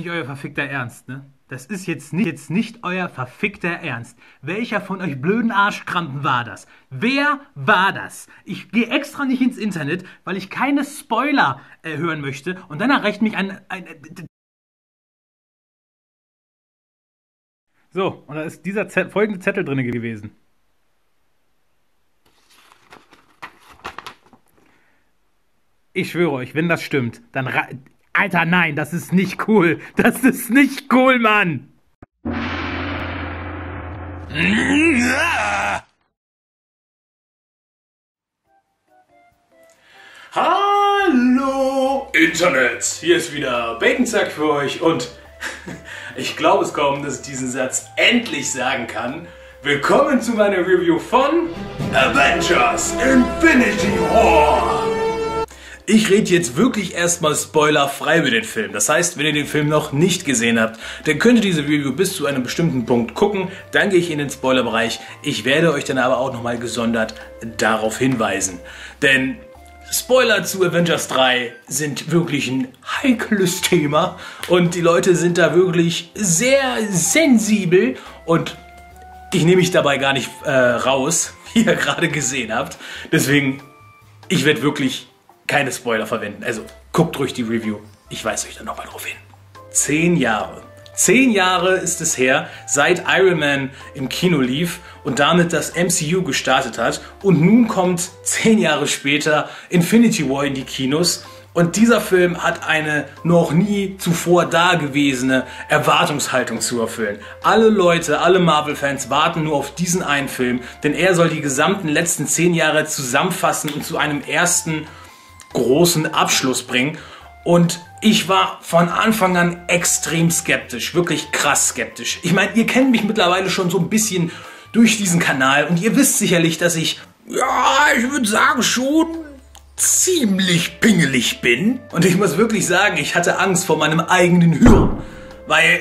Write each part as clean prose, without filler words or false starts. Nicht euer verfickter Ernst, ne? Das ist jetzt nicht euer verfickter Ernst. Welcher von euch blöden Arschkrampen war das? Wer war das? Ich gehe extra nicht ins Internet, weil ich keine Spoiler hören möchte und dann erreicht mich So, und da ist dieser folgende Zettel drin gewesen. Ich schwöre euch, wenn das stimmt, dann... Alter, nein, das ist nicht cool. Das ist nicht cool, Mann. Hallo Internet, hier ist wieder BaconZack für euch und ich glaube es kaum, dass ich diesen Satz endlich sagen kann. Willkommen zu meiner Review von Avengers Infinity War. Ich rede jetzt wirklich erstmal spoilerfrei über den Film. Das heißt, wenn ihr den Film noch nicht gesehen habt, dann könnt ihr diese Review bis zu einem bestimmten Punkt gucken. Dann gehe ich in den Spoilerbereich. Ich werde euch dann aber auch nochmal gesondert darauf hinweisen. Denn Spoiler zu Avengers 3 sind wirklich ein heikles Thema. Und die Leute sind da wirklich sehr sensibel. Und ich nehme mich dabei gar nicht raus, wie ihr gerade gesehen habt. Deswegen, ich werde wirklich... keine Spoiler verwenden, also guckt ruhig die Review, ich weise euch dann nochmal drauf hin. 10 Jahre. 10 Jahre ist es her, seit Iron Man im Kino lief und damit das MCU gestartet hat und nun kommt 10 Jahre später Infinity War in die Kinos und dieser Film hat eine noch nie zuvor dagewesene Erwartungshaltung zu erfüllen. Alle Leute, alle Marvel-Fans warten nur auf diesen einen Film, denn er soll die gesamten letzten 10 Jahre zusammenfassen und zu einem ersten großen Abschluss bringen und ich war von Anfang an extrem skeptisch, wirklich krass skeptisch. Ich meine, ihr kennt mich mittlerweile schon so ein bisschen durch diesen Kanal und ihr wisst sicherlich, dass ich, ja, ich würde sagen schon ziemlich pingelig bin und ich muss wirklich sagen, ich hatte Angst vor meinem eigenen Hören, weil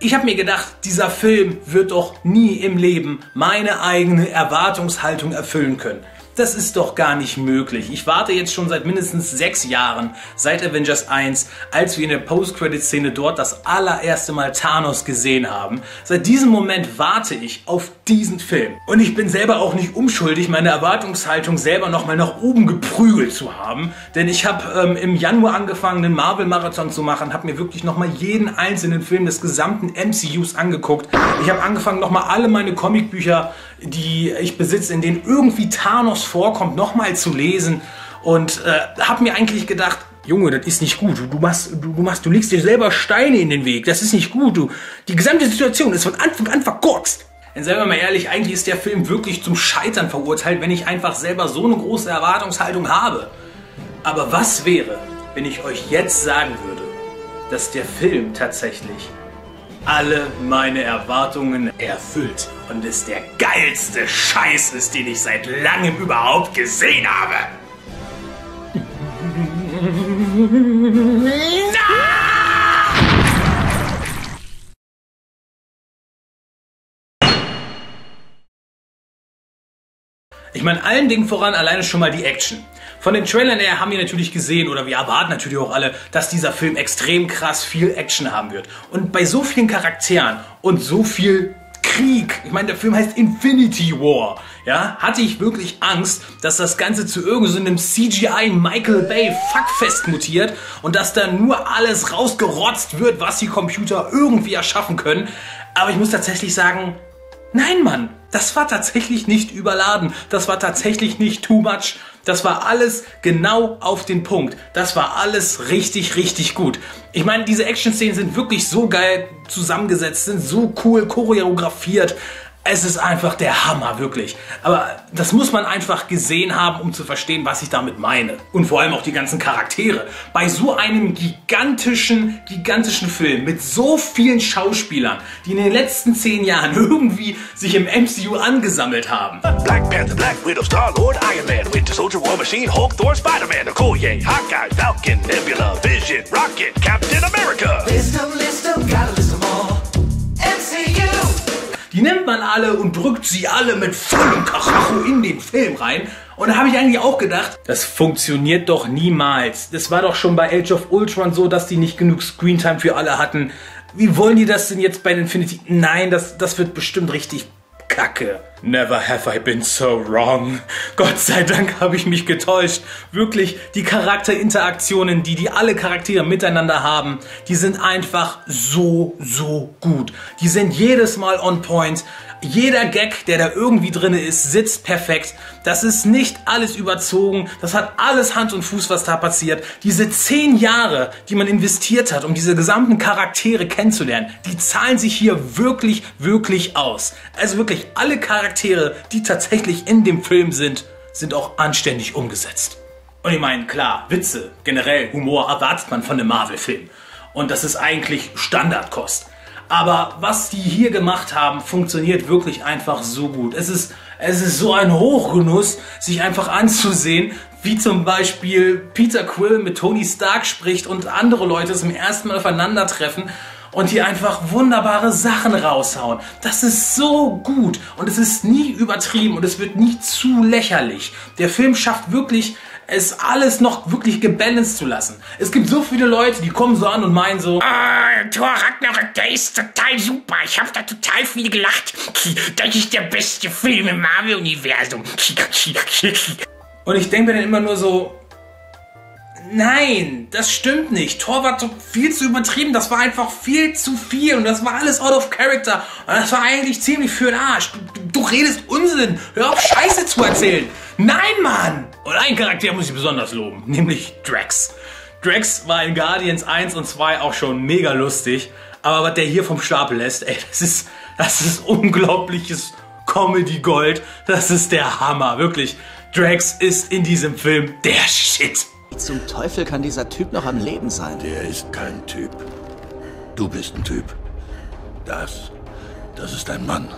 ich habe mir gedacht, dieser Film wird doch nie im Leben meine eigene Erwartungshaltung erfüllen können. Das ist doch gar nicht möglich. Ich warte jetzt schon seit mindestens 6 Jahren, seit Avengers 1, als wir in der Post-Credit-Szene dort das allererste Mal Thanos gesehen haben. Seit diesem Moment warte ich auf diesen Film. Und ich bin selber auch nicht unschuldig, meine Erwartungshaltung selber nochmal nach oben geprügelt zu haben. Denn ich habe im Januar angefangen, den Marvel-Marathon zu machen, habe mir wirklich nochmal jeden einzelnen Film des gesamten MCUs angeguckt. Ich habe angefangen, nochmal alle meine Comicbücher, die ich besitze, in denen irgendwie Thanos vorkommt, nochmal zu lesen und habe mir eigentlich gedacht, Junge, das ist nicht gut, du legst dir selber Steine in den Weg, das ist nicht gut, die gesamte Situation ist von Anfang an verkorkst. Denn seien wir mal ehrlich, eigentlich ist der Film wirklich zum Scheitern verurteilt, wenn ich einfach selber so eine große Erwartungshaltung habe. Aber was wäre, wenn ich euch jetzt sagen würde, dass der Film tatsächlich alle meine Erwartungen erfüllt und es der geilste Scheiß ist, den ich seit langem überhaupt gesehen habe. Ich meine, allen Dingen voran alleine schon mal die Action. Von den Trailern her haben wir natürlich gesehen, oder wir erwarten natürlich auch alle, dass dieser Film extrem krass viel Action haben wird. Und bei so vielen Charakteren und so viel Krieg, ich meine, der Film heißt Infinity War, ja, hatte ich wirklich Angst, dass das Ganze zu irgendeinem CGI Michael Bay Fuckfest mutiert und dass da nur alles rausgerotzt wird, was die Computer irgendwie erschaffen können. Aber ich muss tatsächlich sagen, nein, Mann, das war tatsächlich nicht überladen, das war tatsächlich nicht too much, das war alles genau auf den Punkt, das war alles richtig, richtig gut. Ich meine, diese Action-Szenen sind wirklich so geil zusammengesetzt, sind so cool choreografiert, es ist einfach der Hammer, wirklich. Aber das muss man einfach gesehen haben, um zu verstehen, was ich damit meine. Und vor allem auch die ganzen Charaktere. Bei so einem gigantischen Film mit so vielen Schauspielern, die in den letzten 10 Jahren irgendwie sich im MCU angesammelt haben. Black Panther, Black Widow, Star-Lord, Iron Man, Winter Soldier, War Machine, Hulk, Thor, Spider-Man, Hawkeye, Falcon, Nebula, Vision, Rocket, Captain America. List 'em, all. MCU. Die nimmt man alle und drückt sie alle mit vollem Karacho in den Film rein Und da habe ich eigentlich auch gedacht, das funktioniert doch niemals. Das war doch schon bei Age of Ultron so, dass die nicht genug Screentime für alle hatten. Wie wollen die das denn jetzt bei Infinity? Nein, das wird bestimmt richtig kacke. Never have I been so wrong. Gott sei Dank habe ich mich getäuscht. Wirklich, die Charakterinteraktionen, die alle Charaktere miteinander haben, die sind einfach so gut. Die sind jedes Mal on point. Jeder Gag, der da irgendwie drin ist, sitzt perfekt. Das ist nicht alles überzogen. Das hat alles Hand und Fuß, was da passiert. Diese 10 Jahre, die man investiert hat, um diese gesamten Charaktere kennenzulernen, die zahlen sich hier wirklich aus. Also wirklich, alle Charaktere, die tatsächlich in dem Film sind, sind auch anständig umgesetzt. Und ich meine, klar, Witze, generell Humor erwartet man von einem Marvel-Film. Und das ist eigentlich Standardkost. Aber was die hier gemacht haben, funktioniert wirklich einfach so gut. Es ist so ein Hochgenuss, sich einfach anzusehen, wie zum Beispiel Peter Quill mit Tony Stark spricht und andere Leute zum ersten Mal aufeinandertreffen und hier einfach wunderbare Sachen raushauen. Das ist so gut und es ist nie übertrieben und es wird nie zu lächerlich. Der Film schafft wirklich, es alles noch wirklich gebalanced zu lassen. Es gibt so viele Leute, die kommen so an und meinen so, Thor Ragnarok, der ist total super, ich habe da total viel gelacht. Das ist der beste Film im Marvel-Universum. Und ich denke mir dann immer nur so, nein, das stimmt nicht. Thor war viel zu übertrieben, das war einfach viel zu viel und das war alles out of character. Und das war eigentlich ziemlich für den Arsch. Du redest Unsinn, hör auf Scheiße zu erzählen. Nein, Mann! Und einen Charakter muss ich besonders loben, nämlich Drax. Drax war in Guardians 1 und 2 auch schon mega lustig, aber was der hier vom Stapel lässt, ey, das ist unglaubliches Comedy-Gold. Das ist der Hammer, wirklich. Drax ist in diesem Film der Shit. Zum Teufel kann dieser Typ noch am Leben sein? Der ist kein Typ. Du bist ein Typ. Das ist ein Mann.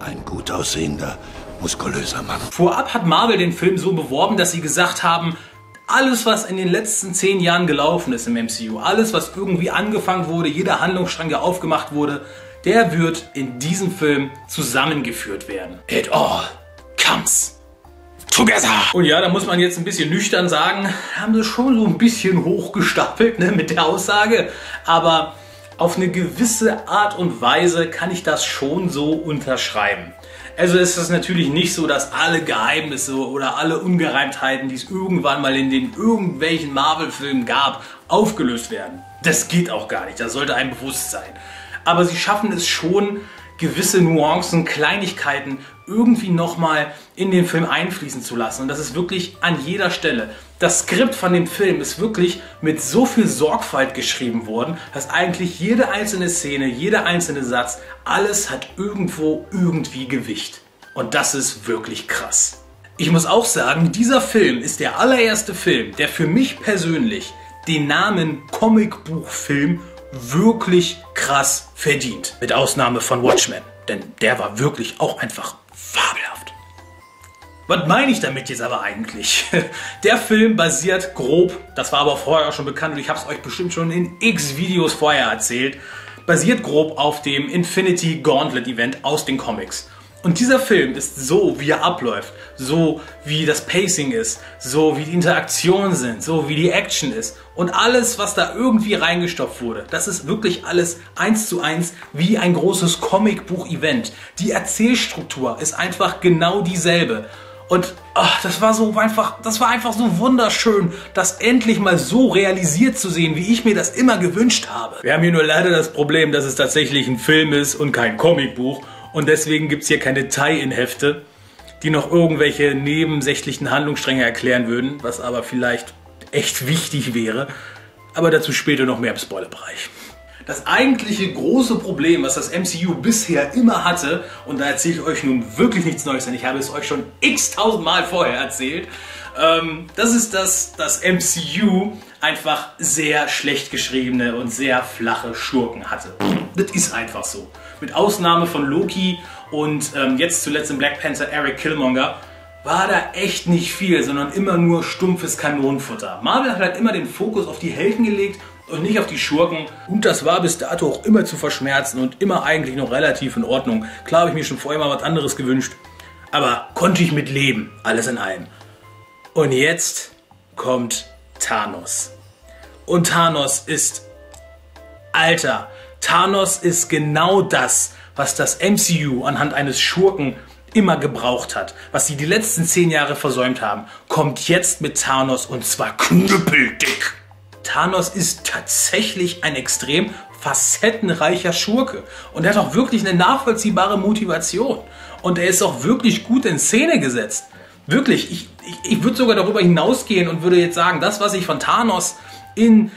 Ein gut aussehender, muskulöser Mann. Vorab hat Marvel den Film so beworben, dass sie gesagt haben, alles, was in den letzten 10 Jahren gelaufen ist im MCU, alles, was irgendwie angefangen wurde, jeder Handlungsstrang, der aufgemacht wurde, der wird in diesem Film zusammengeführt werden. It all comes together. Und ja, da muss man jetzt ein bisschen nüchtern sagen, haben sie schon so ein bisschen hochgestapelt, ne, mit der Aussage. Aber auf eine gewisse Art und Weise kann ich das schon so unterschreiben. Also ist es natürlich nicht so, dass alle Geheimnisse oder alle Ungereimtheiten, die es irgendwann mal in den irgendwelchen Marvel-Filmen gab, aufgelöst werden. Das geht auch gar nicht, das sollte einem bewusst sein. Aber sie schaffen es schon, gewisse Nuancen, Kleinigkeiten irgendwie nochmal in den Film einfließen zu lassen. Und das ist wirklich an jeder Stelle. Das Skript von dem Film ist wirklich mit so viel Sorgfalt geschrieben worden, dass eigentlich jede einzelne Szene, jeder einzelne Satz, alles hat irgendwo irgendwie Gewicht. Und das ist wirklich krass. Ich muss auch sagen, dieser Film ist der allererste Film, der für mich persönlich den Namen Comicbuchfilm wirklich krass verdient. Mit Ausnahme von Watchmen, denn der war wirklich auch einfach fabelhaft. Was meine ich damit jetzt aber eigentlich? Der Film basiert grob, das war aber vorher auch schon bekannt und ich habe es euch bestimmt schon in x Videos vorher erzählt, basiert grob auf dem Infinity Gauntlet Event aus den Comics. Und dieser Film ist so, wie er abläuft, so wie das Pacing ist, so wie die Interaktionen sind, so wie die Action ist und alles, was da irgendwie reingestopft wurde, das ist wirklich alles 1:1 wie ein großes Comicbuch-Event. Die Erzählstruktur ist einfach genau dieselbe. Und ach, das war einfach so wunderschön, das endlich mal so realisiert zu sehen, wie ich mir das immer gewünscht habe. Wir haben hier nur leider das Problem, dass es tatsächlich ein Film ist und kein Comicbuch. Und deswegen gibt es hier keine Tie-in-Hefte, die noch irgendwelche nebensächlichen Handlungsstränge erklären würden, was aber vielleicht echt wichtig wäre. Aber dazu später noch mehr im Spoilerbereich. Das eigentliche große Problem, was das MCU bisher immer hatte, und da erzähle ich euch nun wirklich nichts Neues, denn ich habe es euch schon x-tausendmal vorher erzählt, das ist, dass das MCU einfach sehr schlecht geschriebene und sehr flache Schurken hatte. Das ist einfach so. Mit Ausnahme von Loki und jetzt zuletzt in Black Panther Eric Killmonger war da echt nicht viel, sondern immer nur stumpfes Kanonenfutter. Marvel hat halt immer den Fokus auf die Helden gelegt und nicht auf die Schurken. Und das war bis dato auch immer zu verschmerzen und immer eigentlich noch relativ in Ordnung. Klar habe ich mir schon vorher mal was anderes gewünscht, Aber konnte ich mit leben, alles in allem. Und jetzt kommt Thanos. Und Thanos ist... Alter, Thanos ist genau das, was das MCU anhand eines Schurken immer gebraucht hat. Was sie die letzten 10 Jahre versäumt haben, kommt jetzt mit Thanos und zwar knüppeldick. Thanos ist tatsächlich ein extrem facettenreicher Schurke. Und er hat auch wirklich eine nachvollziehbare Motivation. Und er ist auch wirklich gut in Szene gesetzt. Wirklich, ich würde sogar darüber hinausgehen und würde jetzt sagen, das, was ich von Thanos in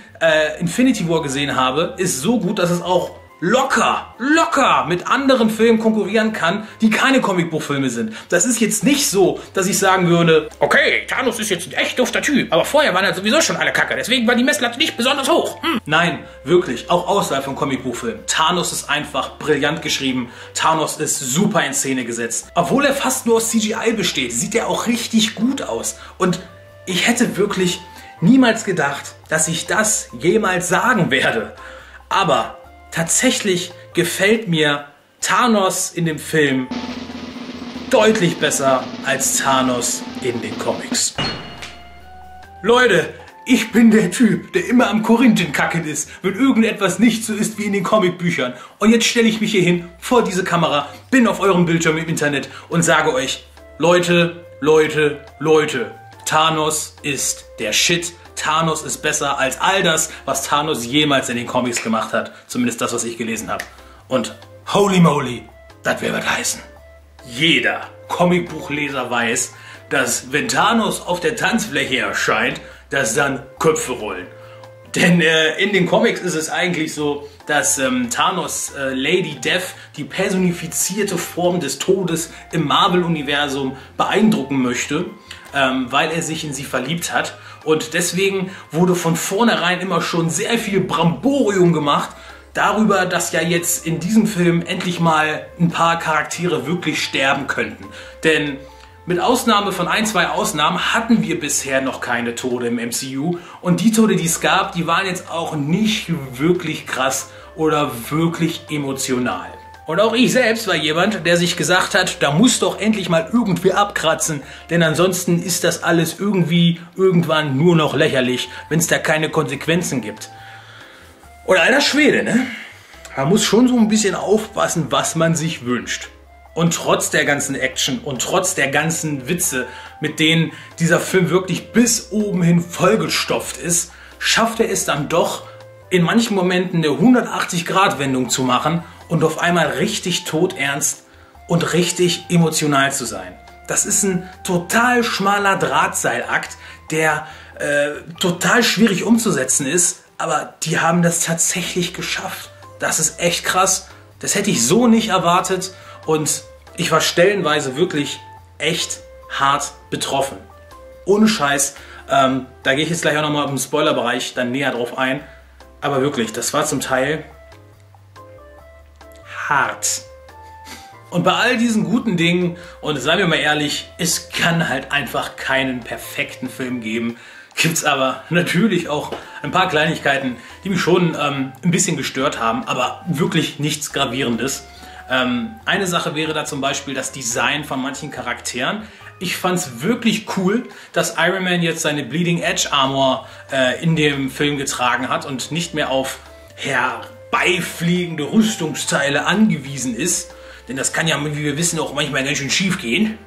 Infinity War gesehen habe, ist so gut, dass es auch locker mit anderen Filmen konkurrieren kann, die keine Comicbuchfilme sind. Das ist jetzt nicht so, dass ich sagen würde, okay, Thanos ist jetzt ein echt dufter Typ, aber vorher waren halt sowieso schon alle Kacke, deswegen war die Messlatte nicht besonders hoch. Nein, wirklich, auch außerhalb von Comicbuchfilmen. Thanos ist einfach brillant geschrieben, Thanos ist super in Szene gesetzt. Obwohl er fast nur aus CGI besteht, sieht er auch richtig gut aus. Und ich hätte wirklich niemals gedacht, dass ich das jemals sagen werde. Aber tatsächlich gefällt mir Thanos in dem Film deutlich besser als Thanos in den Comics. Leute, ich bin der Typ, der immer am Korinthen kacken ist, wenn irgendetwas nicht so ist wie in den Comicbüchern. Und jetzt stelle ich mich hier hin, vor diese Kamera, bin auf eurem Bildschirm im Internet und sage euch, Leute, Thanos ist der Shit. Thanos ist besser als all das, was Thanos jemals in den Comics gemacht hat. Zumindest das, was ich gelesen habe. Und holy moly, das will was heißen. Jeder Comicbuchleser weiß, dass wenn Thanos auf der Tanzfläche erscheint, dass dann Köpfe rollen. Denn in den Comics ist es eigentlich so, dass Thanos Lady Death, die personifizierte Form des Todes im Marvel-Universum, beeindrucken möchte, weil er sich in sie verliebt hat. Und deswegen wurde von vornherein immer schon sehr viel Bramborium gemacht darüber, dass ja jetzt in diesem Film endlich mal ein paar Charaktere wirklich sterben könnten. Denn mit Ausnahme von 1, 2 Ausnahmen hatten wir bisher noch keine Tode im MCU. Und die Tode, die es gab, die waren jetzt auch nicht wirklich krass oder wirklich emotional. Und auch ich selbst war jemand, der sich gesagt hat, da muss doch endlich mal irgendwie abkratzen, denn ansonsten ist das alles irgendwie irgendwann nur noch lächerlich, wenn es da keine Konsequenzen gibt. Und alter Schwede, ne? Man muss schon so ein bisschen aufpassen, was man sich wünscht. Und trotz der ganzen Action und trotz der ganzen Witze, mit denen dieser Film wirklich bis oben hin vollgestopft ist, schafft er es dann doch, in manchen Momenten eine 180-Grad-Wendung zu machen und auf einmal richtig todernst und richtig emotional zu sein. Das ist ein total schmaler Drahtseilakt, der total schwierig umzusetzen ist, aber die haben das tatsächlich geschafft. Das ist echt krass, das hätte ich so nicht erwartet und ich war stellenweise wirklich echt hart betroffen. Ohne Scheiß, da gehe ich jetzt gleich auch nochmal im Spoilerbereich dann näher drauf ein, aber wirklich, das war zum Teil hart. Und bei all diesen guten Dingen, und seien wir mal ehrlich, es kann halt einfach keinen perfekten Film geben, gibt es aber natürlich auch ein paar Kleinigkeiten, die mich schon ein bisschen gestört haben, aber wirklich nichts Gravierendes. Eine Sache wäre da zum Beispiel das Design von manchen Charakteren. Ich fand es wirklich cool, dass Iron Man jetzt seine Bleeding Edge Armor in dem Film getragen hat und nicht mehr auf Herr beifliegende Rüstungsteile angewiesen ist, denn das kann ja, wie wir wissen, auch manchmal ganz schön schief gehen.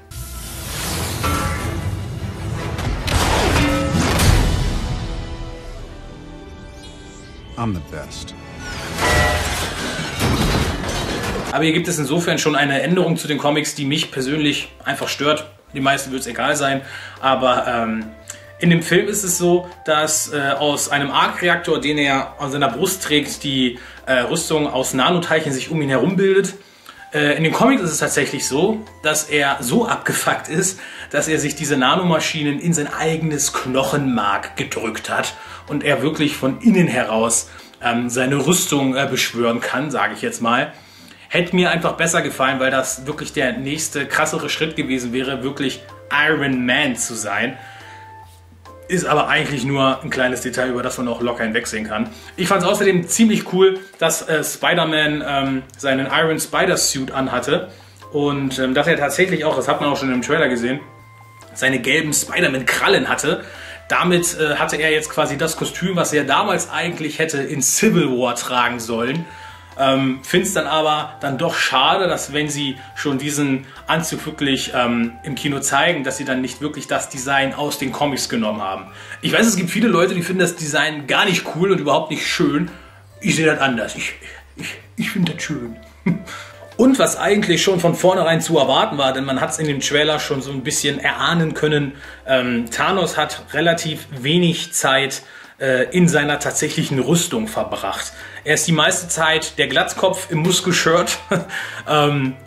I'm the best. Aber hier gibt es insofern schon eine Änderung zu den Comics, die mich persönlich einfach stört. Die meisten wird es egal sein, aber in dem Film ist es so, dass aus einem Arc-Reaktor, den er an seiner Brust trägt, die Rüstung aus Nanoteilchen sich um ihn herum bildet. In den Comics ist es tatsächlich so, dass er so abgefuckt ist, dass er sich diese Nanomaschinen in sein eigenes Knochenmark gedrückt hat und er wirklich von innen heraus seine Rüstung beschwören kann, sage ich jetzt mal. Hätte mir einfach besser gefallen, weil das wirklich der nächste krassere Schritt gewesen wäre, wirklich Iron Man zu sein. Ist aber eigentlich nur ein kleines Detail, über das man auch locker hinwegsehen kann. Ich fand es außerdem ziemlich cool, dass Spider-Man seinen Iron Spider-Suit anhatte Und dass er tatsächlich auch, das hat man auch schon im Trailer gesehen, seine gelben Spider-Man-Krallen hatte. Damit hatte er jetzt quasi das Kostüm, was er damals eigentlich hätte in Civil War tragen sollen. Finde es dann aber dann doch schade, dass wenn sie schon diesen Anzug wirklich im Kino zeigen, dass sie dann nicht wirklich das Design aus den Comics genommen haben. Ich weiß, es gibt viele Leute, die finden das Design gar nicht cool und überhaupt nicht schön. Ich sehe das anders. Ich finde das schön. Und was eigentlich schon von vornherein zu erwarten war, denn man hat es in dem Trailer schon so ein bisschen erahnen können, Thanos hat relativ wenig Zeit in seiner tatsächlichen Rüstung verbracht. Er ist die meiste Zeit der Glatzkopf im Muskelshirt.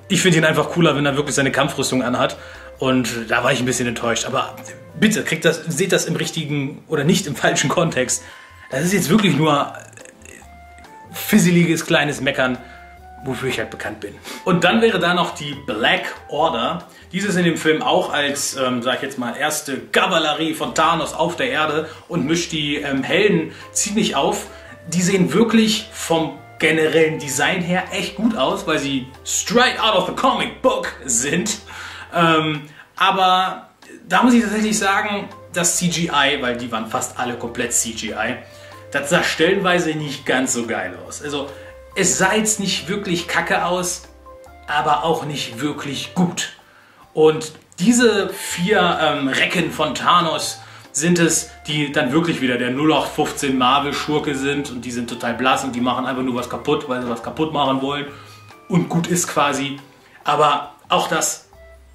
Ich finde ihn einfach cooler, wenn er wirklich seine Kampfrüstung anhat. Und da war ich ein bisschen enttäuscht. Aber bitte, seht das im richtigen oder nicht im falschen Kontext. Das ist jetzt wirklich nur fisseliges, kleines Meckern, wofür ich halt bekannt bin. Und dann wäre da noch die Black Order. Diese ist in dem Film auch als, sag ich jetzt mal, erste Kavallerie von Thanos auf der Erde und mischt die Helden ziemlich auf. Die sehen wirklich vom generellen Design her echt gut aus, weil sie straight out of the comic book sind. Aber da muss ich tatsächlich sagen, das CGI, weil die waren fast alle komplett CGI, das sah stellenweise nicht ganz so geil aus. Also es sah jetzt nicht wirklich kacke aus, aber auch nicht wirklich gut. Und diese vier Recken von Thanos sind es, die dann wirklich wieder der 0815 Marvel-Schurke sind. Und die sind total blass und die machen einfach nur was kaputt, weil sie was kaputt machen wollen. Und gut ist quasi. Aber auch das,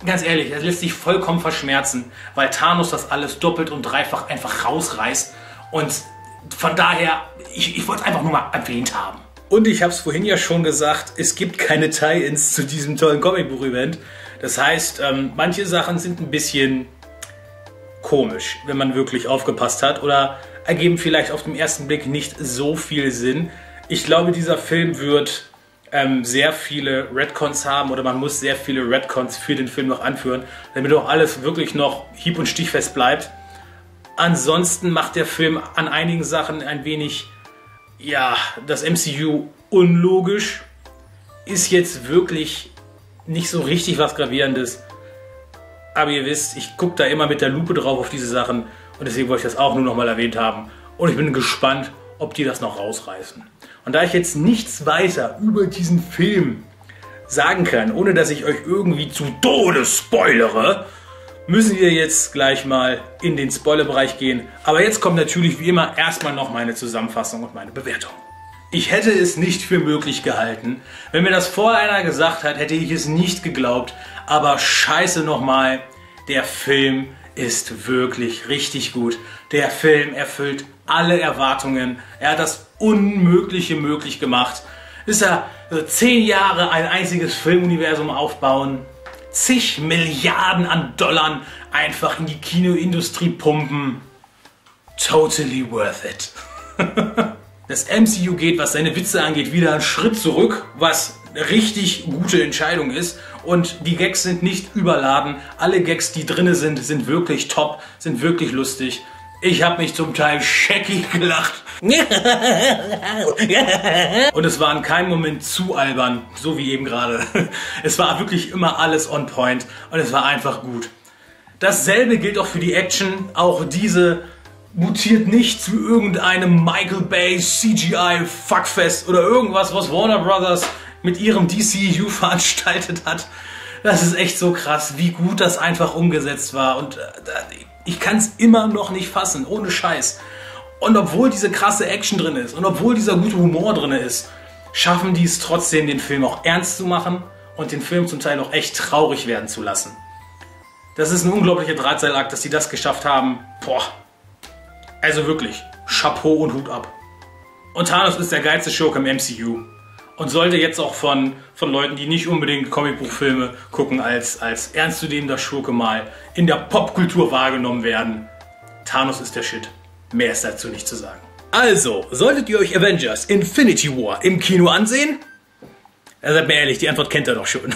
ganz ehrlich, das lässt sich vollkommen verschmerzen, weil Thanos das alles doppelt und dreifach einfach rausreißt. Und von daher, ich wollte es einfach nur mal erwähnt haben. Und ich habe es vorhin ja schon gesagt, es gibt keine Tie-Ins zu diesem tollen Comicbuch-Event. Das heißt, manche Sachen sind ein bisschen komisch, wenn man wirklich aufgepasst hat, oder ergeben vielleicht auf den ersten Blick nicht so viel Sinn. Ich glaube, dieser Film wird sehr viele Retcons haben, oder man muss sehr viele Retcons für den Film noch anführen, damit auch alles wirklich noch hieb- und stichfest bleibt. Ansonsten macht der Film an einigen Sachen ein wenig, ja, das MCU unlogisch, ist jetzt wirklich nicht so richtig was Gravierendes. Aber ihr wisst, ich gucke da immer mit der Lupe drauf auf diese Sachen und deswegen wollte ich das auch nur nochmal erwähnt haben. Und ich bin gespannt, ob die das noch rausreißen. Und da ich jetzt nichts weiter über diesen Film sagen kann, ohne dass ich euch irgendwie zu Tode spoilere, müssen wir jetzt gleich mal in den Spoilerbereich gehen. Aber jetzt kommt natürlich wie immer erstmal noch meine Zusammenfassung und meine Bewertung. Ich hätte es nicht für möglich gehalten. Wenn mir das vorher einer gesagt hat, hätte ich es nicht geglaubt. Aber scheiße nochmal, der Film ist wirklich richtig gut. Der Film erfüllt alle Erwartungen. Er hat das Unmögliche möglich gemacht. Ist er 10 Jahre ein einziges Filmuniversum aufbauen? Zig Milliarden an Dollar einfach in die Kinoindustrie pumpen. Totally worth it. Das MCU geht, was seine Witze angeht, wieder einen Schritt zurück, was eine richtig gute Entscheidung ist. Und die Gags sind nicht überladen. Alle Gags, die drin sind, sind wirklich top, sind wirklich lustig. Ich habe mich zum Teil scheckig gelacht. Und es war in keinem Moment zu albern, so wie eben gerade. Es war wirklich immer alles on point und es war einfach gut. Dasselbe gilt auch für die Action. Auch diese mutiert nicht zu irgendeinem Michael Bay CGI Fuckfest oder irgendwas, was Warner Brothers mit ihrem DCU veranstaltet hat. Das ist echt so krass, wie gut das einfach umgesetzt war. Und ich kann es immer noch nicht fassen, ohne Scheiß. Und obwohl diese krasse Action drin ist und obwohl dieser gute Humor drin ist, schaffen die es trotzdem, den Film auch ernst zu machen und den Film zum Teil auch echt traurig werden zu lassen. Das ist ein unglaublicher Drahtseilakt, dass die das geschafft haben. Boah, also wirklich, Chapeau und Hut ab. Und Thanos ist der geilste Schurke im MCU. Und sollte jetzt auch von Leuten, die nicht unbedingt Comicbuchfilme gucken, als ernstzunehmender Schurke mal in der Popkultur wahrgenommen werden. Thanos ist der Shit. Mehr ist dazu nicht zu sagen. Also, solltet ihr euch Avengers Infinity War im Kino ansehen? Er sagt mir ehrlich, die Antwort kennt er doch schon.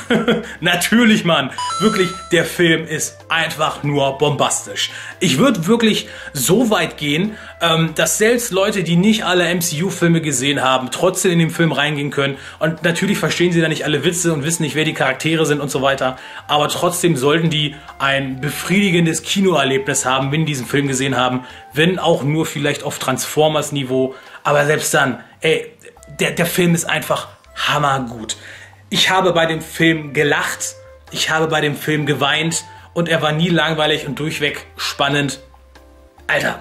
Natürlich, Mann. Wirklich, der Film ist einfach nur bombastisch. Ich würde wirklich so weit gehen, dass selbst Leute, die nicht alle MCU-Filme gesehen haben, trotzdem in den Film reingehen können. Und natürlich verstehen sie da nicht alle Witze und wissen nicht, wer die Charaktere sind und so weiter. Aber trotzdem sollten die ein befriedigendes Kinoerlebnis haben, wenn die diesen Film gesehen haben. Wenn auch nur vielleicht auf Transformers-Niveau. Aber selbst dann, ey, der Film ist einfach hammergut. Ich habe bei dem Film gelacht, ich habe bei dem Film geweint und er war nie langweilig und durchweg spannend. Alter,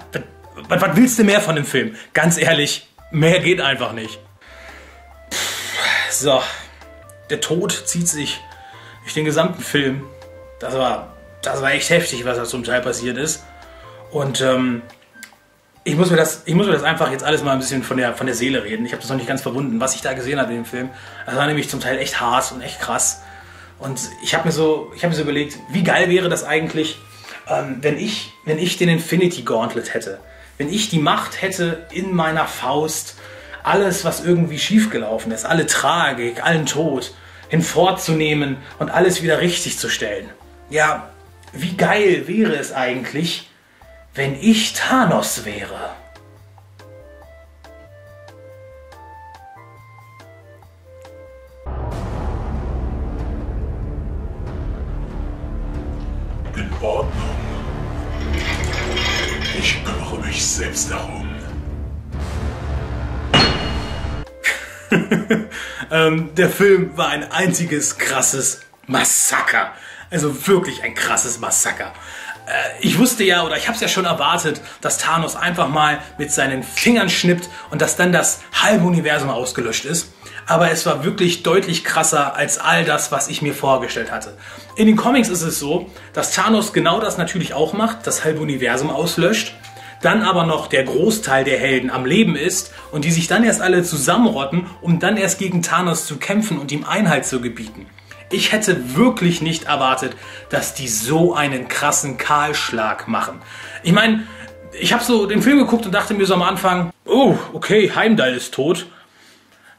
was willst du mehr von dem Film? Ganz ehrlich, mehr geht einfach nicht. So, der Tod zieht sich durch den gesamten Film. Das war echt heftig, was da zum Teil passiert ist. Und Ich muss mir das einfach jetzt alles mal ein bisschen von der Seele reden. Ich habe das noch nicht ganz verbunden, was ich da gesehen habe in dem Film. Das war nämlich zum Teil echt hart und echt krass. Und ich hab mir so überlegt, wie geil wäre das eigentlich, wenn ich den Infinity Gauntlet hätte. Wenn ich die Macht hätte, in meiner Faust alles, was irgendwie schiefgelaufen ist, alle Tragik, allen Tod, hinfortzunehmen und alles wieder richtig zu stellen. Ja, wie geil wäre es eigentlich, wenn ich Thanos wäre. In Ordnung. Ich kümmere mich selbst darum. Der Film war ein einziges krasses Massaker. Also wirklich ein krasses Massaker. Ich wusste ja, oder ich habe es ja schon erwartet, dass Thanos einfach mal mit seinen Fingern schnippt und dass dann das halbe Universum ausgelöscht ist. Aber es war wirklich deutlich krasser als all das, was ich mir vorgestellt hatte. In den Comics ist es so, dass Thanos genau das natürlich auch macht, das halbe Universum auslöscht, dann aber noch der Großteil der Helden am Leben ist und die sich dann erst alle zusammenrotten, um dann erst gegen Thanos zu kämpfen und ihm Einhalt zu gebieten. Ich hätte wirklich nicht erwartet, dass die so einen krassen Kahlschlag machen. Ich meine, ich habe so den Film geguckt und dachte mir so am Anfang, oh, okay, Heimdall ist tot.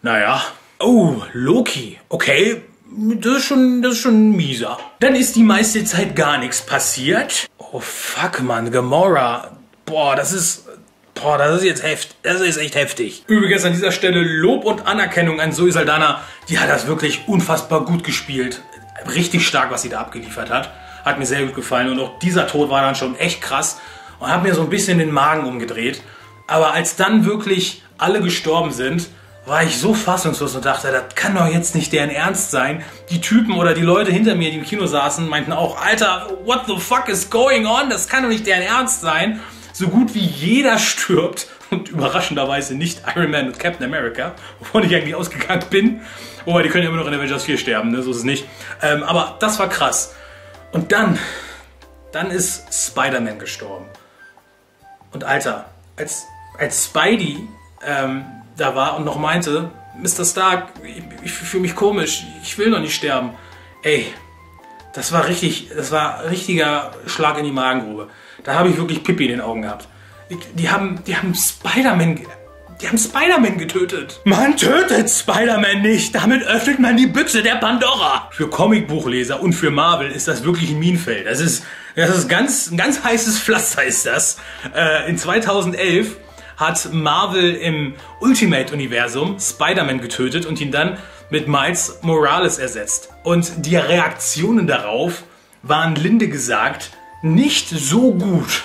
Naja, oh, Loki, okay, das ist schon mieser. Dann ist die meiste Zeit gar nichts passiert. Oh, fuck, Mann, Gamora, boah, das ist jetzt heftig. Das ist echt heftig. Übrigens an dieser Stelle Lob und Anerkennung an Zoe Saldana. Die hat das wirklich unfassbar gut gespielt. Richtig stark, was sie da abgeliefert hat. Hat mir sehr gut gefallen. Und auch dieser Tod war dann schon echt krass. Und hat mir so ein bisschen den Magen umgedreht. Aber als dann wirklich alle gestorben sind, war ich so fassungslos und dachte, das kann doch jetzt nicht deren Ernst sein. Die Typen oder die Leute hinter mir, die im Kino saßen, meinten auch, Alter, what the fuck is going on? Das kann doch nicht deren Ernst sein. So gut wie jeder stirbt und überraschenderweise nicht Iron Man und Captain America, wovon ich eigentlich ausgegangen bin. Wobei, die können ja immer noch in Avengers 4 sterben, ne? So ist es nicht. Aber das war krass. Und dann ist Spider-Man gestorben. Und Alter, als Spidey da war und noch meinte, Mr. Stark, ich fühle mich komisch, ich will noch nicht sterben. Ey, das war richtiger Schlag in die Magengrube. Da habe ich wirklich Pippi in den Augen gehabt. Die haben Spider-Man getötet. Man tötet Spider-Man nicht. Damit öffnet man die Büchse der Pandora. Für Comicbuchleser und für Marvel ist das wirklich ein Minenfeld. Das ist ein ganz heißes Pflaster ist das. In 2011 hat Marvel im Ultimate-Universum Spider-Man getötet und ihn dann mit Miles Morales ersetzt. Und die Reaktionen darauf waren, linde gesagt, nicht so gut,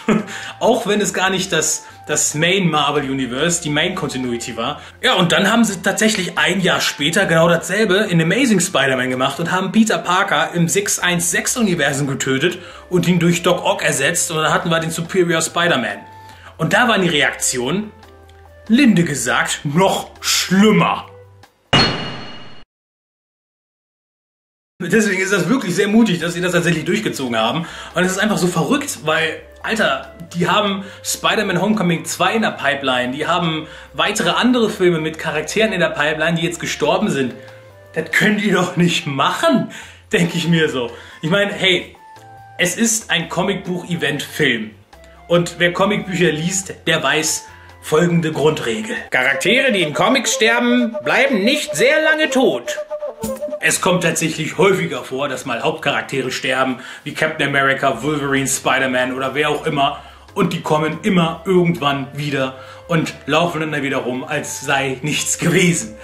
auch wenn es gar nicht das Main Marvel Universe, die Main Continuity war. Ja, und dann haben sie tatsächlich ein Jahr später genau dasselbe in Amazing Spider-Man gemacht und haben Peter Parker im 616 Universum getötet und ihn durch Doc Ock ersetzt und dann hatten wir den Superior Spider-Man. Und da waren die Reaktionen, linde gesagt, noch schlimmer. Deswegen ist das wirklich sehr mutig, dass sie das tatsächlich durchgezogen haben. Und es ist einfach so verrückt, weil, Alter, die haben Spider-Man Homecoming 2 in der Pipeline, die haben weitere andere Filme mit Charakteren in der Pipeline, die jetzt gestorben sind. Das können die doch nicht machen, denke ich mir so. Ich meine, hey, es ist ein Comicbuch-Event-Film. Und wer Comicbücher liest, der weiß folgende Grundregel. Charaktere, die in Comics sterben, bleiben nicht sehr lange tot. Es kommt tatsächlich häufiger vor, dass mal Hauptcharaktere sterben, wie Captain America, Wolverine, Spider-Man oder wer auch immer. Und die kommen immer irgendwann wieder und laufen dann da wieder rum, als sei nichts gewesen.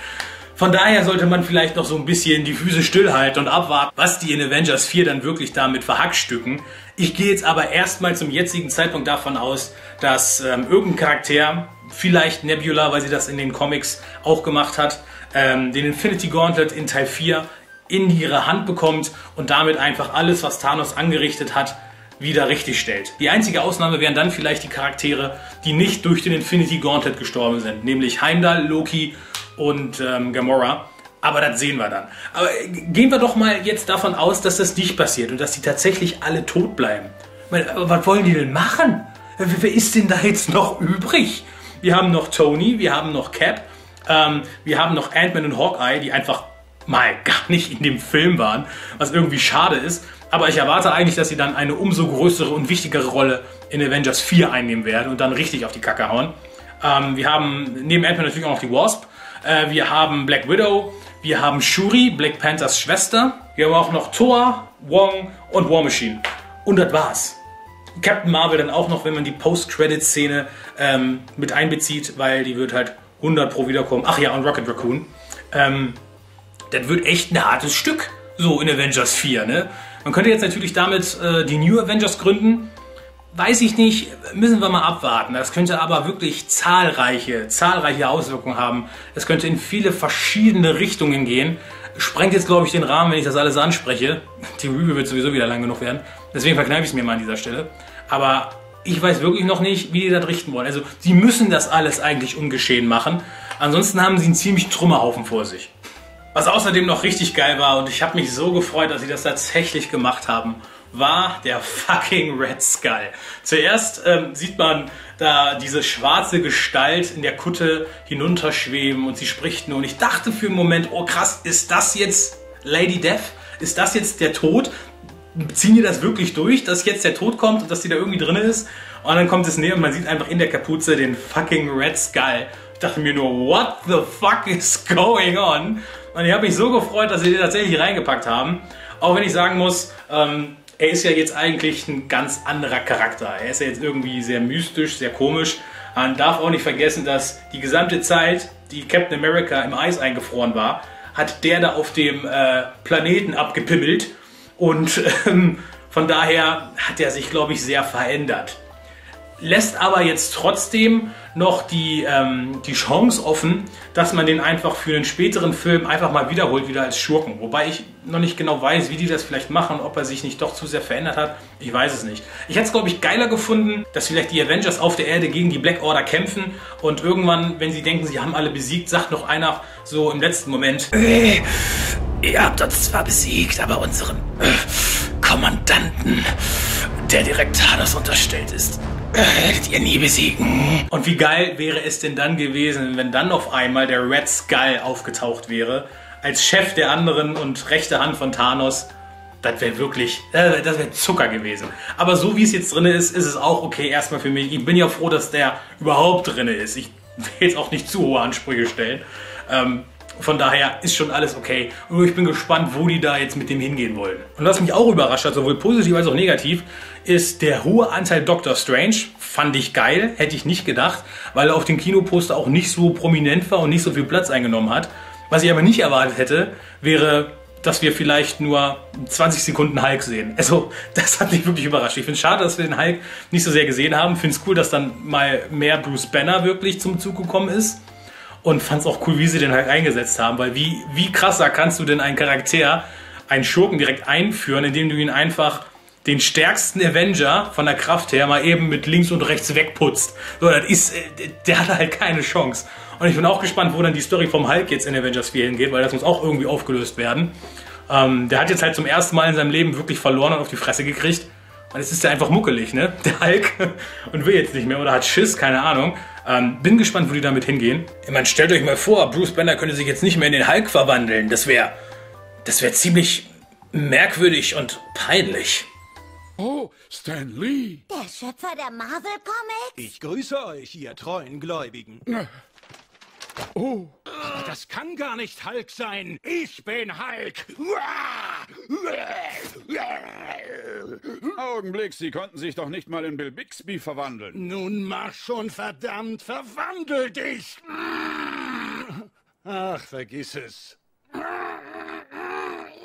Von daher sollte man vielleicht noch so ein bisschen die Füße stillhalten und abwarten, was die in Avengers 4 dann wirklich damit verhackstücken. Ich gehe jetzt aber erstmal zum jetzigen Zeitpunkt davon aus, dass irgendein Charakter, vielleicht Nebula, weil sie das in den Comics auch gemacht hat, den Infinity Gauntlet in Teil 4 in ihre Hand bekommt und damit einfach alles, was Thanos angerichtet hat, wieder richtig stellt. Die einzige Ausnahme wären dann vielleicht die Charaktere, die nicht durch den Infinity Gauntlet gestorben sind, nämlich Heimdall, Loki und Gamora. Aber das sehen wir dann. Aber gehen wir doch mal jetzt davon aus, dass das nicht passiert und dass die tatsächlich alle tot bleiben. Ich meine, aber was wollen die denn machen? Wer ist denn da jetzt noch übrig? Wir haben noch Tony, wir haben noch Cap, wir haben noch Ant-Man und Hawkeye, die einfach mal gar nicht in dem Film waren, was irgendwie schade ist. Aber ich erwarte eigentlich, dass sie dann eine umso größere und wichtigere Rolle in Avengers 4 einnehmen werden und dann richtig auf die Kacke hauen. Wir haben neben Ant-Man natürlich auch noch die Wasp. Wir haben Black Widow, wir haben Shuri, Black Panthers Schwester. Wir haben auch noch Thor, Wong und War Machine. Und das war's. Captain Marvel dann auch noch, wenn man die Post-Credit-Szene mit einbezieht, weil die wird halt 100 pro wiederkommen. Ach ja, und Rocket Raccoon. Das wird echt ein hartes Stück, so in Avengers 4, ne? Man könnte jetzt natürlich damit die New Avengers gründen. Weiß ich nicht, müssen wir mal abwarten. Das könnte aber wirklich zahlreiche Auswirkungen haben. Es könnte in viele verschiedene Richtungen gehen. Sprengt jetzt, glaube ich, den Rahmen, wenn ich das alles anspreche. Die Review wird sowieso wieder lang genug werden. Deswegen verkneife ich es mir mal an dieser Stelle. Aber ich weiß wirklich noch nicht, wie die das richten wollen. Also, sie müssen das alles eigentlich ungeschehen machen. Ansonsten haben sie einen ziemlichen Trümmerhaufen vor sich. Was außerdem noch richtig geil war, und ich habe mich so gefreut, dass sie das tatsächlich gemacht haben, war der fucking Red Skull. Zuerst sieht man da diese schwarze Gestalt in der Kutte hinunterschweben und sie spricht nur. Und ich dachte für einen Moment, oh krass, ist das jetzt Lady Death? Ist das jetzt der Tod? Ziehen die das wirklich durch, dass jetzt der Tod kommt und dass die da irgendwie drin ist? Und dann kommt es näher und man sieht einfach in der Kapuze den fucking Red Skull. Ich dachte mir nur, what the fuck is going on? Und ich habe mich so gefreut, dass sie den tatsächlich reingepackt haben. Auch wenn ich sagen muss, er ist ja jetzt eigentlich ein ganz anderer Charakter. Er ist ja jetzt irgendwie sehr mystisch, sehr komisch. Man darf auch nicht vergessen, dass die gesamte Zeit, die Captain America im Eis eingefroren war, hat der da auf dem Planeten abgepimmelt. Und von daher hat er sich, glaube ich, sehr verändert. Lässt aber jetzt trotzdem noch die Chance offen, dass man den einfach für einen späteren Film einfach mal wiederholt, wieder als Schurken. Wobei ich noch nicht genau weiß, wie die das vielleicht machen, ob er sich nicht doch zu sehr verändert hat. Ich weiß es nicht. Ich hätte es, glaube ich, geiler gefunden, dass vielleicht die Avengers auf der Erde gegen die Black Order kämpfen und irgendwann, wenn sie denken, sie haben alle besiegt, sagt noch einer so im letzten Moment: Ihr habt uns zwar besiegt, aber unseren Kommandanten, der direkt Thanos unterstellt ist, hättet ihr nie besiegen. Und wie geil wäre es denn dann gewesen, wenn dann auf einmal der Red Skull aufgetaucht wäre, als Chef der anderen und rechte Hand von Thanos. Das wäre wirklich, das wäre Zucker gewesen. Aber so wie es jetzt drin ist, ist es auch okay erstmal für mich. Ich bin ja froh, dass der überhaupt drin ist. Ich will jetzt auch nicht zu hohe Ansprüche stellen. Von daher ist schon alles okay. Nur ich bin gespannt, wo die da jetzt mit dem hingehen wollen. Und was mich auch überrascht hat, sowohl positiv als auch negativ, ist der hohe Anteil Doctor Strange. Fand ich geil, hätte ich nicht gedacht, weil er auf dem Kinoposter auch nicht so prominent war und nicht so viel Platz eingenommen hat. Was ich aber nicht erwartet hätte, wäre, dass wir vielleicht nur 20 Sekunden Hulk sehen. Also, das hat mich wirklich überrascht. Ich finde es schade, dass wir den Hulk nicht so sehr gesehen haben. Finde es cool, dass dann mal mehr Bruce Banner wirklich zum Zug gekommen ist. Und fand es auch cool, wie sie den halt eingesetzt haben, weil wie krasser kannst du denn einen Charakter, einen Schurken direkt einführen, indem du ihn einfach den stärksten Avenger von der Kraft her mal eben mit links und rechts wegputzt. So, das ist, der hat halt keine Chance. Und ich bin auch gespannt, wo dann die Story vom Hulk jetzt in Avengers 4 hingeht, weil das muss auch irgendwie aufgelöst werden. Der hat jetzt halt zum ersten Mal in seinem Leben wirklich verloren und auf die Fresse gekriegt. Und jetzt ist der einfach muckelig, ne? Der Hulk. Und will jetzt nicht mehr oder hat Schiss, keine Ahnung. Bin gespannt, wo die damit hingehen. Man stellt euch mal vor, Bruce Banner könnte sich jetzt nicht mehr in den Hulk verwandeln. Das wäre ziemlich merkwürdig und peinlich. Oh, Stan Lee. Der Schöpfer der Marvel-Comics? Ich grüße euch, ihr treuen Gläubigen. Oh. Das kann gar nicht Hulk sein. Ich bin Hulk. Augenblick, Sie konnten sich doch nicht mal in Bill Bixby verwandeln. Nun mach schon, verdammt, verwandel dich. Ach, vergiss es.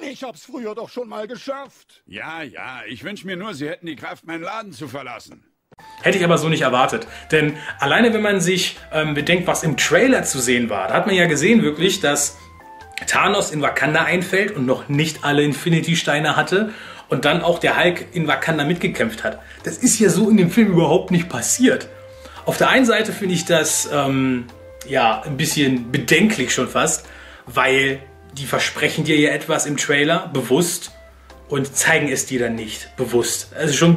Ich hab's früher doch schon mal geschafft. Ja, ich wünsch mir nur, Sie hätten die Kraft, meinen Laden zu verlassen. Hätte ich aber so nicht erwartet, denn alleine wenn man sich bedenkt, was im Trailer zu sehen war, da hat man ja gesehen wirklich, dass Thanos in Wakanda einfällt und noch nicht alle Infinity-Steine hatte und dann auch der Hulk in Wakanda mitgekämpft hat. Das ist ja so in dem Film überhaupt nicht passiert. Auf der einen Seite finde ich das ja ein bisschen bedenklich schon fast, weil die versprechen dir ja etwas im Trailer bewusst und zeigen es dir dann nicht bewusst. Also schon ein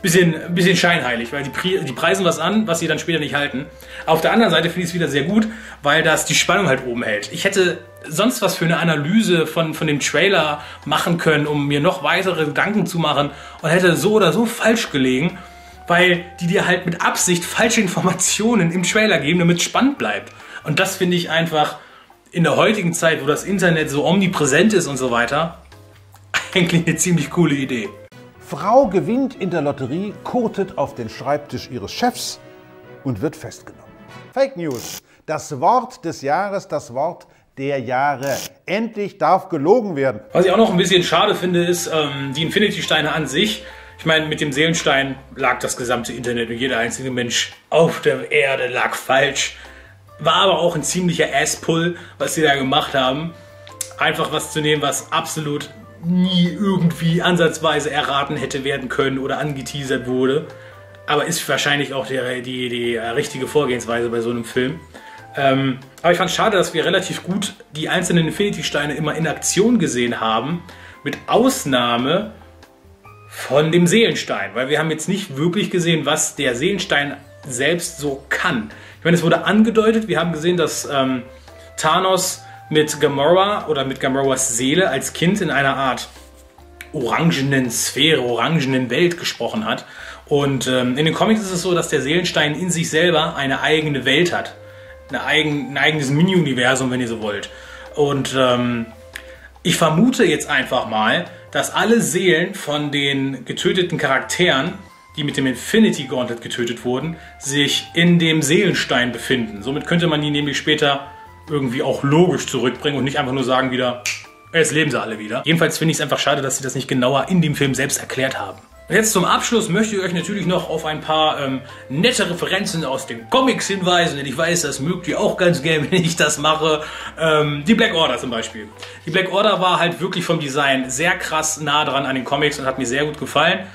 bisschen scheinheilig, weil die preisen was an, was sie dann später nicht halten. Auf der anderen Seite finde ich es wieder sehr gut, weil das die Spannung halt oben hält. Ich hätte sonst was für eine Analyse von dem Trailer machen können, um mir noch weitere Gedanken zu machen und hätte so oder so falsch gelegen, weil die dir halt mit Absicht falsche Informationen im Trailer geben, damit es spannend bleibt. Und das finde ich einfach in der heutigen Zeit, wo das Internet so omnipräsent ist und so weiter, eigentlich eine ziemlich coole Idee. Frau gewinnt in der Lotterie, kurtet auf den Schreibtisch ihres Chefs und wird festgenommen. Fake News. Das Wort des Jahres, das Wort der Jahre. Endlich darf gelogen werden. Was ich auch noch ein bisschen schade finde, ist die Infinity-Steine an sich. Ich meine, mit dem Seelenstein lag das gesamte Internet und jeder einzelne Mensch auf der Erde lag falsch. War aber auch ein ziemlicher Ass-Pull, was sie da gemacht haben. Einfach was zu nehmen, was absolut nie irgendwie ansatzweise erraten hätte werden können oder angeteasert wurde. Aber ist wahrscheinlich auch die richtige Vorgehensweise bei so einem Film. Aber ich fand es schade, dass wir relativ gut die einzelnen Infinity-Steine immer in Aktion gesehen haben, mit Ausnahme von dem Seelenstein. Weil wir haben jetzt nicht wirklich gesehen, was der Seelenstein selbst so kann. Ich meine, es wurde angedeutet, wir haben gesehen, dass Thanos mit Gamora oder mit Gamoras Seele als Kind in einer Art orangenen Sphäre, orangenen Welt gesprochen hat. Und in den Comics ist es so, dass der Seelenstein in sich selber eine eigene Welt hat. Ein eigenes Mini-Universum, wenn ihr so wollt. Und ich vermute jetzt einfach mal, dass alle Seelen von den getöteten Charakteren, die mit dem Infinity Gauntlet getötet wurden, sich in dem Seelenstein befinden. Somit könnte man die nämlich später irgendwie auch logisch zurückbringen und nicht einfach nur sagen wieder, jetzt leben sie alle wieder. Jedenfalls finde ich es einfach schade, dass sie das nicht genauer in dem Film selbst erklärt haben. Und jetzt zum Abschluss möchte ich euch natürlich noch auf ein paar nette Referenzen aus den Comics hinweisen, denn ich weiß, das mögt ihr auch ganz gerne, wenn ich das mache. Die Black Order zum Beispiel. Die Black Order war halt wirklich vom Design sehr krass nah dran an den Comics und hat mir sehr gut gefallen.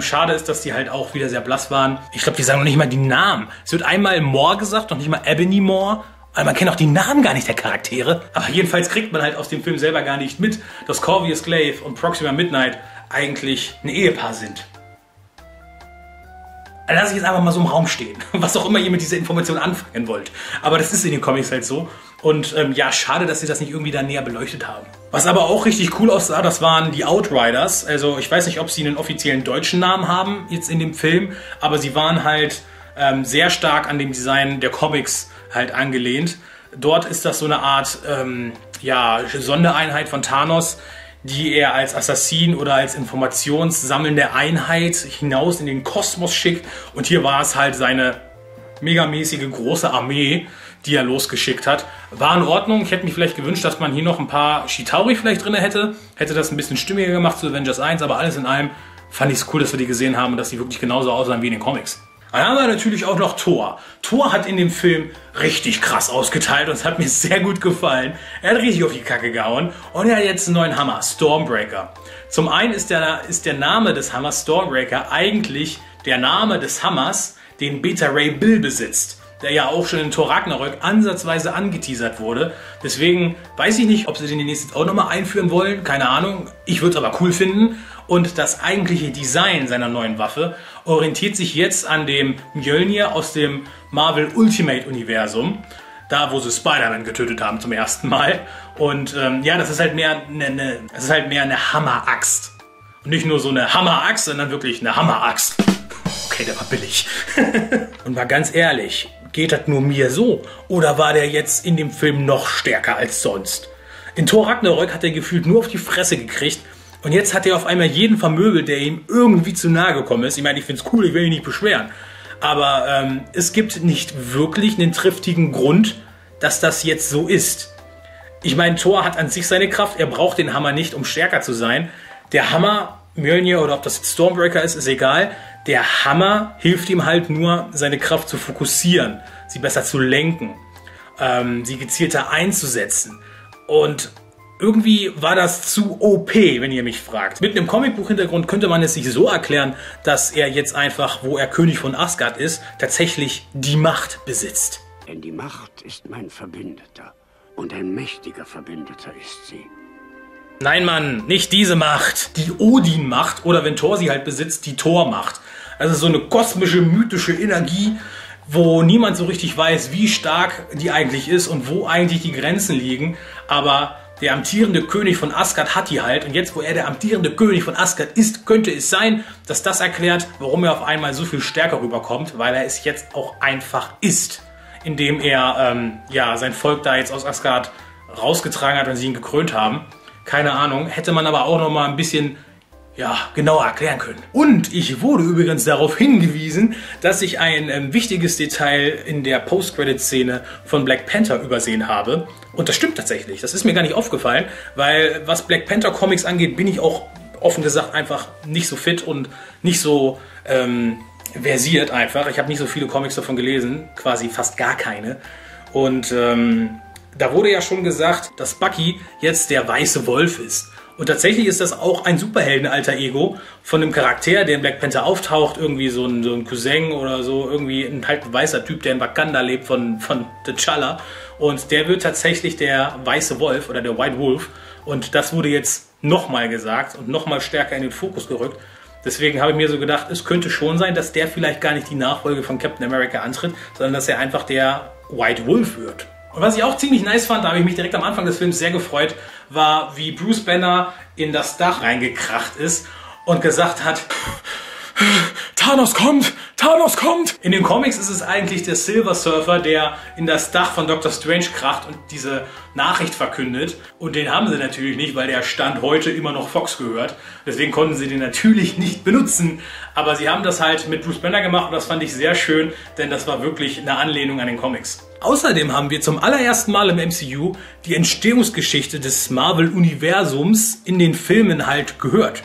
Schade ist, dass die halt auch wieder sehr blass waren. Ich glaube, die sagen noch nicht mal die Namen. Es wird einmal Moore gesagt, noch nicht mal Ebony Moore. Weil man kennt auch die Namen gar nicht der Charaktere. Aber jedenfalls kriegt man halt aus dem Film selber gar nicht mit, dass Corvus Glaive und Proxima Midnight eigentlich ein Ehepaar sind. Da lasse ich jetzt einfach mal so im Raum stehen. Was auch immer ihr mit dieser Information anfangen wollt. Aber das ist in den Comics halt so. Und ja, schade, dass sie das nicht irgendwie da näher beleuchtet haben. Was aber auch richtig cool aussah, das waren die Outriders. Also ich weiß nicht, ob sie einen offiziellen deutschen Namen haben jetzt in dem Film. Aber sie waren halt sehr stark an dem Design der Comics halt angelehnt. Dort ist das so eine Art ja, Sondereinheit von Thanos, die er als Assassin oder als informationssammelnde Einheit hinaus in den Kosmos schickt. Und hier war es halt seine megamäßige große Armee, die er losgeschickt hat. War in Ordnung. Ich hätte mich vielleicht gewünscht, dass man hier noch ein paar Chitauri vielleicht drin hätte. Hätte das ein bisschen stimmiger gemacht zu Avengers 1, aber alles in allem fand ich es cool, dass wir die gesehen haben und dass die wirklich genauso aussahen wie in den Comics. Dann haben wir natürlich auch noch Thor. Thor hat in dem Film richtig krass ausgeteilt und es hat mir sehr gut gefallen. Er hat richtig auf die Kacke gehauen und er hat jetzt einen neuen Hammer, Stormbreaker. Zum einen ist der Name des Hammers Stormbreaker eigentlich der Name des Hammers, den Beta Ray Bill besitzt, der ja auch schon in Thor Ragnarok ansatzweise angeteasert wurde. Deswegen weiß ich nicht, ob sie den nächsten auch nochmal einführen wollen, keine Ahnung. Ich würde es aber cool finden. Und das eigentliche Design seiner neuen Waffe orientiert sich jetzt an dem Mjölnir aus dem Marvel Ultimate Universum. Da, wo sie Spider-Man getötet haben zum ersten Mal. Und ja, das ist halt mehr eine Hammer-Axt. Und nicht nur so eine Hammer-Axt, sondern wirklich eine Hammer-Axt. Okay, der war billig. Und mal ganz ehrlich, Geht das nur mir so? Oder war der jetzt in dem Film noch stärker als sonst? In Thor Ragnarok hat er gefühlt nur auf die Fresse gekriegt. Und jetzt hat er auf einmal jeden vermöbelt, der ihm irgendwie zu nahe gekommen ist. Ich meine, ich finde es cool, ich will ihn nicht beschweren. Aber es gibt nicht wirklich einen triftigen Grund, dass das jetzt so ist. Ich meine, Thor hat an sich seine Kraft. Er braucht den Hammer nicht, um stärker zu sein. Der Hammer, Mjölnir oder ob das jetzt Stormbreaker ist egal. Der Hammer hilft ihm halt nur, seine Kraft zu fokussieren, sie besser zu lenken, sie gezielter einzusetzen. Und irgendwie war das zu OP, wenn ihr mich fragt. Mit einem Comicbuch-Hintergrund könnte man es sich so erklären, dass er jetzt einfach, wo er König von Asgard ist, tatsächlich die Macht besitzt. Denn die Macht ist mein Verbündeter und ein mächtiger Verbündeter ist sie. Nein, Mann, nicht diese Macht. Die Odin-Macht oder wenn Thor sie halt besitzt, die Thor-Macht. Also so eine kosmische, mythische Energie, wo niemand so richtig weiß, wie stark die eigentlich ist und wo eigentlich die Grenzen liegen. Aber der amtierende König von Asgard hat die halt. Und jetzt, wo er der amtierende König von Asgard ist, könnte es sein, dass das erklärt, warum er auf einmal so viel stärker rüberkommt, weil er es jetzt auch einfach ist. Indem er ja, sein Volk da jetzt aus Asgard rausgetragen hat und sie ihn gekrönt haben. Keine Ahnung, hätte man aber auch noch mal ein bisschen ja, genauer erklären können. Und ich wurde übrigens darauf hingewiesen, dass ich ein wichtiges Detail in der Post-Credit-Szene von Black Panther übersehen habe. Und das stimmt tatsächlich, das ist mir gar nicht aufgefallen, weil was Black Panther Comics angeht, bin ich auch offen gesagt einfach nicht so fit und nicht so versiert einfach. Ich habe nicht so viele Comics davon gelesen, quasi fast gar keine. Und da wurde ja schon gesagt, dass Bucky jetzt der weiße Wolf ist. Und tatsächlich ist das auch ein Superhelden-alter Ego von einem Charakter, der in Black Panther auftaucht. Irgendwie so ein Cousin oder so. Irgendwie ein halb weißer Typ, der in Wakanda lebt von T'Challa. Und der wird tatsächlich der weiße Wolf oder der White Wolf. Und das wurde jetzt nochmal gesagt und nochmal stärker in den Fokus gerückt. Deswegen habe ich mir so gedacht, es könnte schon sein, dass der vielleicht gar nicht die Nachfolge von Captain America antritt, sondern dass er einfach der White Wolf wird. Und was ich auch ziemlich nice fand, da habe ich mich direkt am Anfang des Films sehr gefreut, war, wie Bruce Banner in das Dach reingekracht ist und gesagt hat, Thanos kommt, Thanos kommt! In den Comics ist es eigentlich der Silver Surfer, der in das Dach von Doctor Strange kracht und diese Nachricht verkündet. Und den haben sie natürlich nicht, weil der Stand heute immer noch Fox gehört. Deswegen konnten sie den natürlich nicht benutzen. Aber sie haben das halt mit Bruce Banner gemacht und das fand ich sehr schön, denn das war wirklich eine Anlehnung an den Comics. Außerdem haben wir zum allerersten Mal im MCU die Entstehungsgeschichte des Marvel-Universums in den Filmen halt gehört.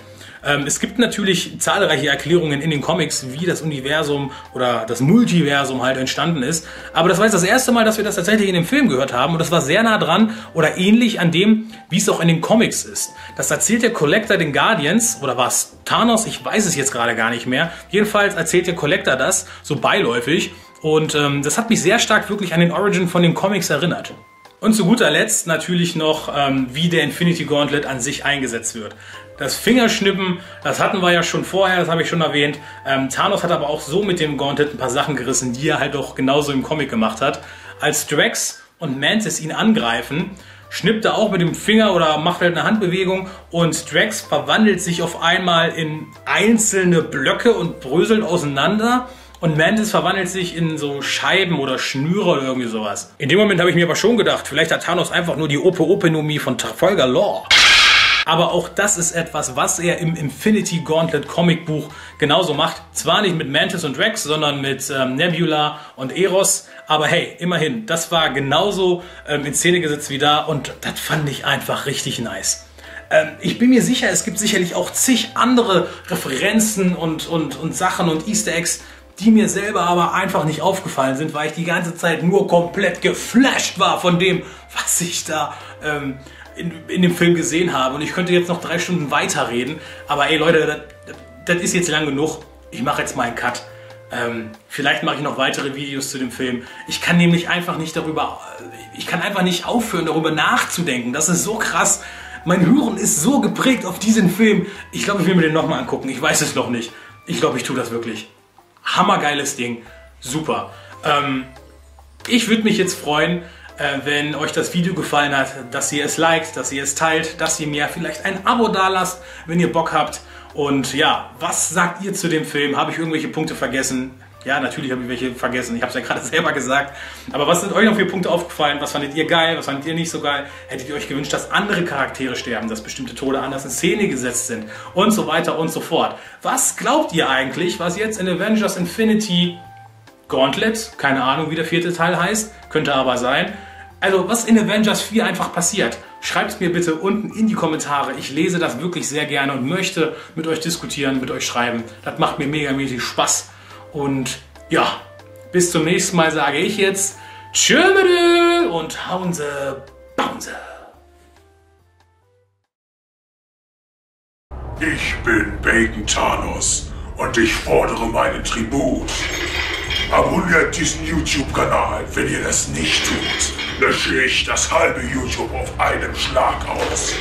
Es gibt natürlich zahlreiche Erklärungen in den Comics, wie das Universum oder das Multiversum halt entstanden ist. Aber das war jetzt das erste Mal, dass wir das tatsächlich in dem Film gehört haben. Und das war sehr nah dran oder ähnlich an dem, wie es auch in den Comics ist. Das erzählt der Collector den Guardians, oder war es Thanos? Ich weiß es jetzt gerade gar nicht mehr. Jedenfalls erzählt der Collector das so beiläufig. Und das hat mich sehr stark wirklich an den Origin von den Comics erinnert. Und zu guter Letzt natürlich noch, wie der Infinity Gauntlet an sich eingesetzt wird. Das Fingerschnippen, das hatten wir ja schon vorher, das habe ich schon erwähnt. Thanos hat aber auch so mit dem Gauntlet ein paar Sachen gerissen, die er halt auch genauso im Comic gemacht hat. Als Drax und Mantis ihn angreifen, schnippt er auch mit dem Finger oder macht halt eine Handbewegung und Drax verwandelt sich auf einmal in einzelne Blöcke und bröselt auseinander. Und Mantis verwandelt sich in so Scheiben oder Schnüre oder irgendwie sowas. In dem Moment habe ich mir aber schon gedacht, vielleicht hat Thanos einfach nur die Ope-Openomie von Trafalgar Law. Aber auch das ist etwas, was er im Infinity Gauntlet Comicbuch genauso macht. Zwar nicht mit Mantis und Drax, sondern mit Nebula und Eros. Aber hey, immerhin, das war genauso in Szene gesetzt wie da. Und das fand ich einfach richtig nice. Ich bin mir sicher, es gibt sicherlich auch zig andere Referenzen und Sachen und Easter Eggs, die mir selber aber einfach nicht aufgefallen sind, weil ich die ganze Zeit nur komplett geflasht war von dem, was ich da in dem Film gesehen habe. Und ich könnte jetzt noch 3 Stunden weiterreden, aber ey Leute, das ist jetzt lang genug. Ich mache jetzt mal einen Cut. Vielleicht mache ich noch weitere Videos zu dem Film. Ich kann nämlich einfach nicht darüber, ich kann einfach nicht aufhören, darüber nachzudenken. Das ist so krass. Mein Hören ist so geprägt auf diesen Film. Ich glaube, ich will mir den nochmal angucken. Ich weiß es noch nicht. Ich glaube, ich tue das wirklich. Hammergeiles Ding. Super. Ich würde mich jetzt freuen, wenn euch das Video gefallen hat, dass ihr es liked, dass ihr es teilt, dass ihr mir vielleicht ein Abo dalasst, wenn ihr Bock habt. Und ja, was sagt ihr zu dem Film? Habe ich irgendwelche Punkte vergessen? Ja, natürlich habe ich welche vergessen. Ich habe es ja gerade selber gesagt. Aber was sind euch noch für Punkte aufgefallen? Was fandet ihr geil? Was fandet ihr nicht so geil? Hättet ihr euch gewünscht, dass andere Charaktere sterben, dass bestimmte Tode anders in Szene gesetzt sind? Und so weiter und so fort. Was glaubt ihr eigentlich, was jetzt in Avengers Infinity Gauntlet, keine Ahnung, wie der vierte Teil heißt, könnte aber sein. Also, was in Avengers 4 einfach passiert, schreibt es mir bitte unten in die Kommentare. Ich lese das wirklich sehr gerne und möchte mit euch diskutieren, mit euch schreiben. Das macht mir megamäßig Spaß. Und ja, bis zum nächsten Mal sage ich jetzt Tschö und Haunse Bounse. Ich bin Bacon Thanos und ich fordere meinen Tribut. Abonniert diesen YouTube-Kanal, wenn ihr das nicht tut, lösche ich das halbe YouTube auf einem Schlag aus.